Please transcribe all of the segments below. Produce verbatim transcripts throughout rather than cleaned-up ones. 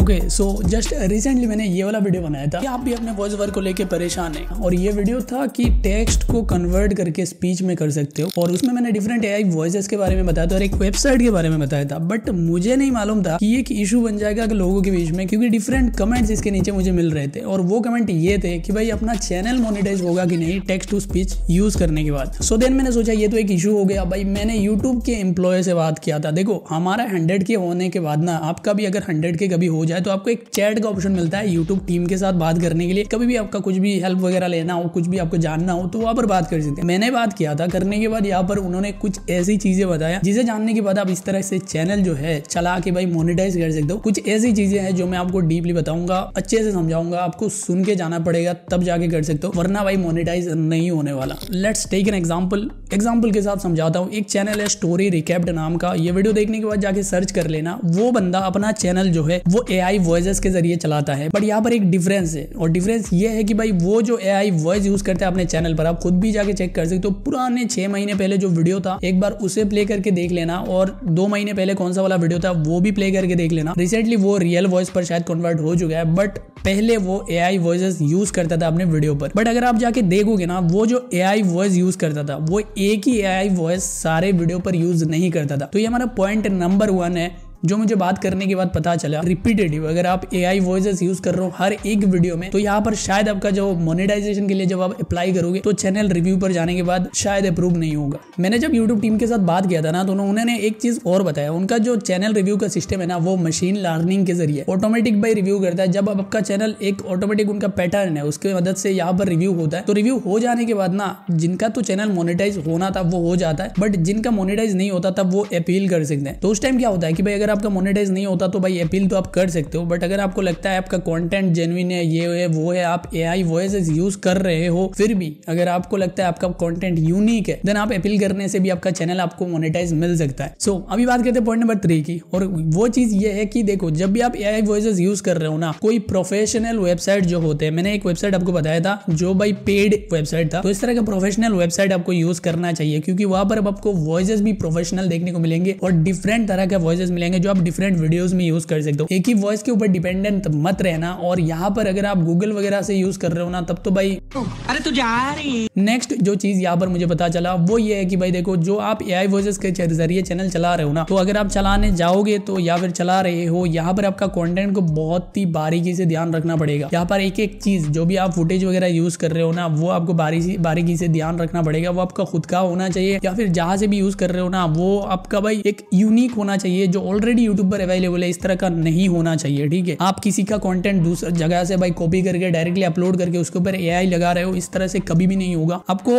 Okay so just recently मैंने ये वाला वीडियो बनाया था कि आप भी अपने वॉइस ओवर को लेके परेशान हैं, और ये वीडियो था कि टेक्स्ट को कन्वर्ट करके स्पीच में कर सकते हो। और उसमें मैंने डिफरेंट एआई वॉइसेस के बारे में बताया था और एक वेबसाइट के बारे में बताया था, बट मुझे नहीं मालूम था कि ये एक इशू बन जाएगा लोगों के बीच में, क्योंकि डिफरेंट कमेंट्स इसके नीचे मुझे मिल रहे थे। और वो कमेंट ये थे कि भाई अपना चैनल मोनिटाइज होगा कि नहीं टेक्स्ट टू स्पीच यूज करने के बाद। सो देन मैंने सोचा ये तो एक इशू हो गया। भाई मैंने यूट्यूब के एम्प्लॉय से बात किया था, देखो हमारा हंड्रेड के होने के बाद ना आपका भी अगर हंड्रेड के कभी हो जाए तो आपको एक चैट का ऑप्शन मिलता है यूट्यूब टीम के साथ बात करने के लिए। कभी भी आपका कुछ भी हेल्प वगैरह लेना हो, कुछ भी आपको जानना हो तो वहां पर बात कर सकते हैं। मैंने बात किया था, करने के बाद यहाँ पर उन्होंने कुछ ऐसी चीजें बताया जिसे जानने के बाद आप इस तरह से चैनल जो है चला के भाई मोनेटाइज कर सकते हो। कुछ ऐसी चीजें हैं जो मैं आपको डीपली बताऊंगा, अच्छे से समझाऊंगा, आपको सुन के जाना पड़ेगा तब जाके कर सकते हो, वरना भाई मोनेटाइज नहीं होने वाला। Let's take an example example के साथ समझाता हूँ। एक चैनल है स्टोरी रिकैप्ड नाम का, ये वीडियो देखने के बाद जाके सर्च कर लेना। वो बंदा अपना चैनल जो है वो एआई वॉइसेस के जरिए चलाता है, बट यहाँ पर एक डिफरेंस है। और डिफरेंस ये है कि भाई वो जो एआई वॉइस यूज करते हैं अपने चैनल पर, आप खुद भी जाके चेक कर सकते हो। पुराने छह महीने पहले जो वीडियो था एक बार उसे प्ले करके देख लेना, और दो महीने पहले कौन सा वाला वीडियो था वो भी प्ले करके देख लेना। रिसेंटली वो रियल वॉइस पर शायद कन्वर्ट हो चुका है, बट पहले वो एआई वॉइसेस यूज करता था अपने वीडियो पर। बट अगर आप जाके देखोगे ना, वो जो एआई वॉइस यूज करता था वो एक ही एआई वॉइस सारे वीडियो पर यूज नहीं करता था। तो ये हमारा पॉइंट नंबर वन है जो मुझे बात करने के बाद पता चला। रिपीटेटिव अगर आप एआई वॉइसेस यूज कर रहे हो हर एक वीडियो में, तो यहाँ पर शायद आपका जो मोनेटाइजेशन के लिए जब आप अप्लाई करोगे तो चैनल रिव्यू पर जाने के बाद शायद अप्रूव नहीं होगा। मैंने जब यूट्यूब टीम के साथ बात किया था ना, तो उन्होंने एक चीज और बताया। उनका जो चैनल रिव्यू का सिस्टम है ना, वो मशीन लर्निंग के जरिए ऑटोमेटिक भाई रिव्यू करता है। जब आपका चैनल एक ऑटोमेटिक उनका पैटर्न है उसकी मदद से यहाँ पर रिव्यू होता है। तो रिव्यू हो जाने के बाद ना, जिनका तो चैनल मोनेटाइज होना था वो हो जाता है, बट जिनका मोनेटाइज नहीं होता तब वो अपील कर सकते हैं। तो उस टाइम क्या होता है कि भाई अगर आपका मोनेटाइज नहीं होता तो भाई अपील तो आप कर सकते हो, बट अगर आपको लगता है आपका कंटेंट जेन्युइन है, ये है वो है, आप एआई वॉइसेस यूज कर रहे हो, फिर भी अगर आपको लगता है आपका कंटेंट यूनिक है, देन आप अपील करने से भी आपका चैनल आपको मोनेटाइज मिल सकता है। सो so, अभी बात करते हैं पॉइंट नंबर थ्री की, और वो चीज ये है कि देखो जब भी आप एआई वॉइसेस यूज कर रहे हो ना, कोई प्रोफेशनल वेबसाइट जो होते हैं, मैंने एक वेबसाइट आपको बताया था जो भाई पेड वेबसाइट था, तो इस तरह का प्रोफेशनल वेबसाइट आपको यूज करना चाहिए, क्योंकि वहां पर आपको वॉइसेस भी प्रोफेशनल देखने को मिलेंगे और डिफरेंट तरह के वॉइसेस जो आप डिफरेंट वीडियोस में यूज कर सकते हो। एक ही वॉइस के ऊपर डिपेंडेंट मत रहना। और यहाँ पर अगर आप गूगल वगैरह से यूज कर रहे हो ना, तब तो भाई अरे तू जा रही। नेक्स्ट जो चीज यहाँ पर मुझे पता चला वो ये है कि भाई देखो जो आप एआई वॉइसेस के जरिए चैनल चला रहे हो ना, तो अगर आप चलाने जाओगे तो या फिर चला रहे हो, यहाँ पर आपका कंटेंट को बहुत ही बारीकी से ध्यान रखना पड़ेगा। यहाँ पर एक एक चीज जो भी आप फुटेज वगैरह यूज कर रहे हो ना, वो आपको बारीकी से ध्यान रखना पड़ेगा। वो आपका खुद का होना चाहिए, या फिर जहां से भी यूज कर रहे हो ना, वो आपका भाई एक यूनिक होना चाहिए जो ऑलरेडी यूट्यूब पर अवेलेबल है। इस तरह का नहीं होना चाहिए, ठीक है। आप किसी का कंटेंट दूसरी जगह से भाई कॉपी करके डायरेक्टली अपलोड करके उसके ऊपर एआई लगा रहे हो, इस तरह से कभी भी नहीं होगा। आपको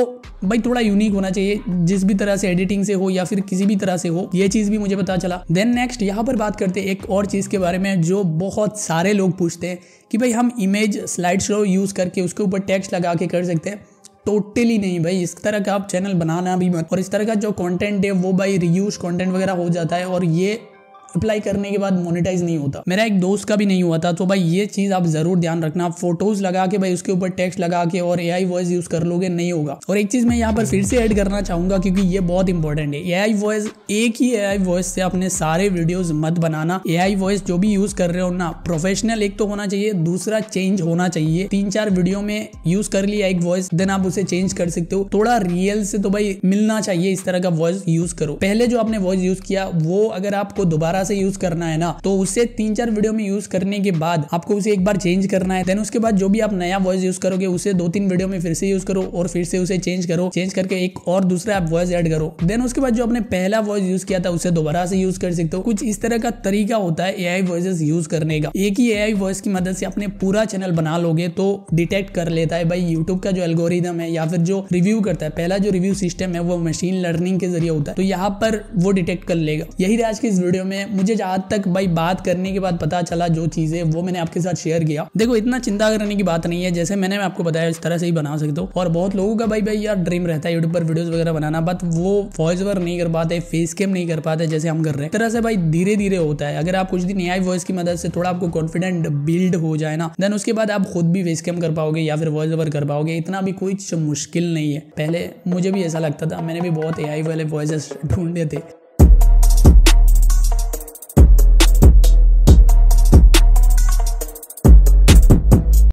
भाई थोड़ा यूनिक होना चाहिए, जिस भी तरह से एडिटिंग से हो या फिर किसी भी तरह से हो, ये चीज भी मुझे पता चला। देन नेक्स्ट यहाँ पर बात करते हैं एक और चीज के बारे में जो बहुत सारे लोग पूछते हैं कि भाई हम इमेज स्लाइड शो यूज करके उसके ऊपर टेक्स्ट लगा के कर सकते हैं। टोटली नहीं भाई, इस तरह का आप चैनल बनाना भी मत। और इस तरह का जो कंटेंट है वो भाई रियूज कंटेंट वगैरह हो जाता है, और ये अप्लाई करने के बाद मोनेटाइज नहीं होता। मेरा एक दोस्त का भी नहीं हुआ था, तो भाई ये चीज आप जरूर ध्यान रखना। फोटोज लगा के भाई उसके ऊपर टेक्स्ट लगा के और एआई वॉइस यूज कर लोगे, नहीं होगा। और एक चीज मैं यहाँ पर फिर से ऐड करना चाहूंगा क्योंकि ये बहुत इंपॉर्टेंट है, एआई वॉइस एक ही एआई वॉइस से अपने सारे वीडियोज मत बनाना। एआई वॉइस जो भी यूज कर रहे हो ना, प्रोफेशनल एक तो होना चाहिए, दूसरा चेंज होना चाहिए। तीन चार वीडियो में यूज कर लिया एक वॉइस, देन आप उसे चेंज कर सकते हो। थोड़ा रियल से तो भाई मिलना चाहिए, इस तरह का वॉइस यूज करो। पहले जो आपने वॉइस यूज किया वो अगर आपको दोबारा से यूज करना है ना, तो उसे तीन चार वीडियो में यूज करने के बाद आपको उसे एक बार चेंज करना है। देन उसके बाद जो भी आप नया वॉइस यूज करोगे उसे दो तीन वीडियो में फिर से यूज करो, और फिर से उसे चेंज करो, चेंज करके एक और दूसरा आप वॉइस ऐड करो। देन उसके बाद जो आपने पहला वॉइस यूज किया था उसे दोबारा से यूज कर सकते हो। कुछ इस तरह का तरीका होता है एआई वॉइसेस यूज करने का। एक ही एआई वॉइस की मदद से अपने पूरा चैनल बना लोगे तो डिटेक्ट कर लेता है भाई यूट्यूब का जो एल्गोरिदम है, या फिर जो रिव्यू करता है। पहला जो रिव्यू सिस्टम है वो मशीन लर्निंग के जरिए होता है, तो यहाँ पर वो डिटेक्ट कर लेगा। यही था आज की इस वीडियो में। मुझे जहाँ तक भाई बात करने के बाद पता चला जो चीजें, वो मैंने आपके साथ शेयर किया। देखो इतना चिंता करने की बात नहीं है, जैसे मैंने मैं आपको बताया इस तरह से ही बना सकते हो। और बहुत लोगों का भाई भाई यार ड्रीम रहता है यूट्यूब पर वीडियोस वगैरह बनाना, बट वो वॉइस ओवर नहीं कर पाते, फेस कैम नहीं कर पाते जैसे हम कर रहे हैं। तरह से भाई धीरे धीरे होता है। अगर आप कुछ दिन एआई वॉइस की मदद से थोड़ा आपको कॉन्फिडेंट बिल्ड हो जाए ना, देन उसके बाद आप खुद भी फेस कैम कर पाओगे या फिर वॉइस ओवर कर पाओगे। इतना भी कोई मुश्किल नहीं है। पहले मुझे भी ऐसा लगता था, मैंने भी बहुत एआई वाले वॉइस ढूंढे थे।